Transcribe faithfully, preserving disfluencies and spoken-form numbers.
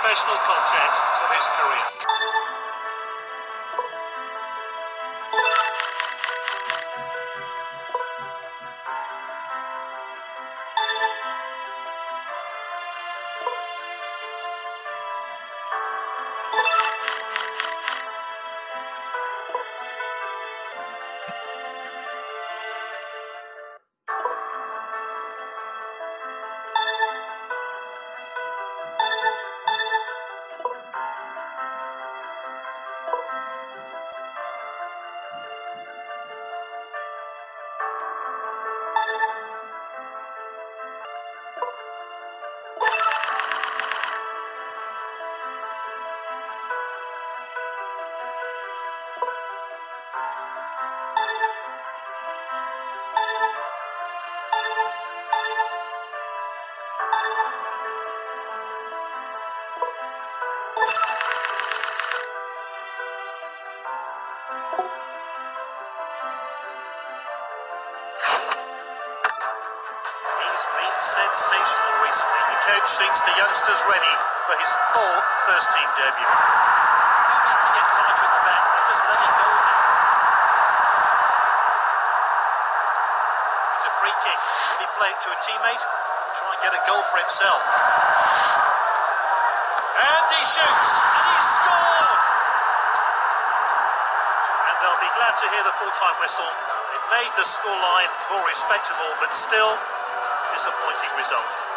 professional contract of his career. Sensational recently. The coach thinks the youngster's ready for his full first team debut. Do need to get tight with the back, but just let it goes in. It's a free kick. He played to a teammate. Try and get a goal for himself. And he shoots, and he scored! And they'll be glad to hear the full-time whistle. It made the scoreline more respectable, but still disappointing result.